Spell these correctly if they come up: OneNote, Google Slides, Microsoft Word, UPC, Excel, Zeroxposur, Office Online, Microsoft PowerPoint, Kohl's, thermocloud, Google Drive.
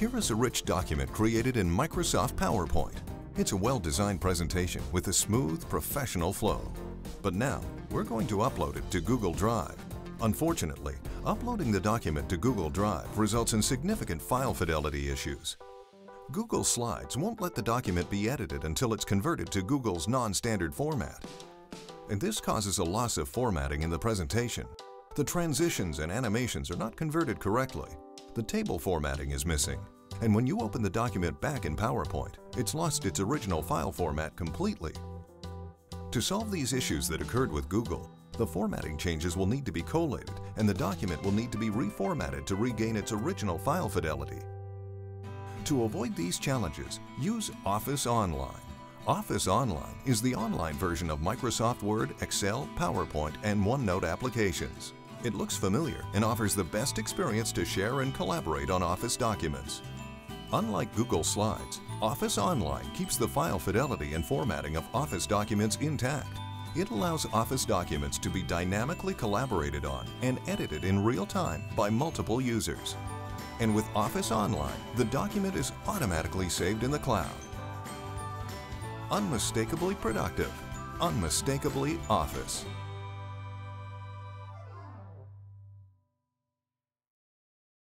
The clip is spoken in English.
Here is a rich document created in Microsoft PowerPoint. It's a well-designed presentation with a smooth, professional flow. But now, we're going to upload it to Google Drive. Unfortunately, uploading the document to Google Drive results in significant file fidelity issues. Google Slides won't let the document be edited until it's converted to Google's non-standard format. And this causes a loss of formatting in the presentation. The transitions and animations are not converted correctly. The table formatting is missing. And when you open the document back in PowerPoint, it's lost its original file format completely. To solve these issues that occurred with Google, the formatting changes will need to be collated, and the document will need to be reformatted to regain its original file fidelity. To avoid these challenges, use Office Online. Office Online is the online version of Microsoft Word, Excel, PowerPoint, and OneNote applications. It looks familiar and offers the best experience to share and collaborate on Office documents. Unlike Google Slides, Office Online keeps the file fidelity and formatting of Office documents intact. It allows Office documents to be dynamically collaborated on and edited in real time by multiple users. And with Office Online, the document is automatically saved in the cloud. Unmistakably productive, unmistakably Office.